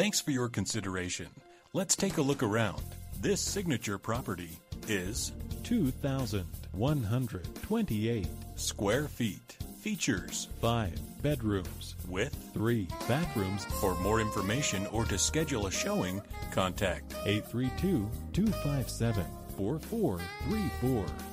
Thanks for your consideration. Let's take a look around. This signature property is 2,128 square feet. Features 5 bedrooms with 3 bathrooms. For more information or to schedule a showing, contact 832-257-4434.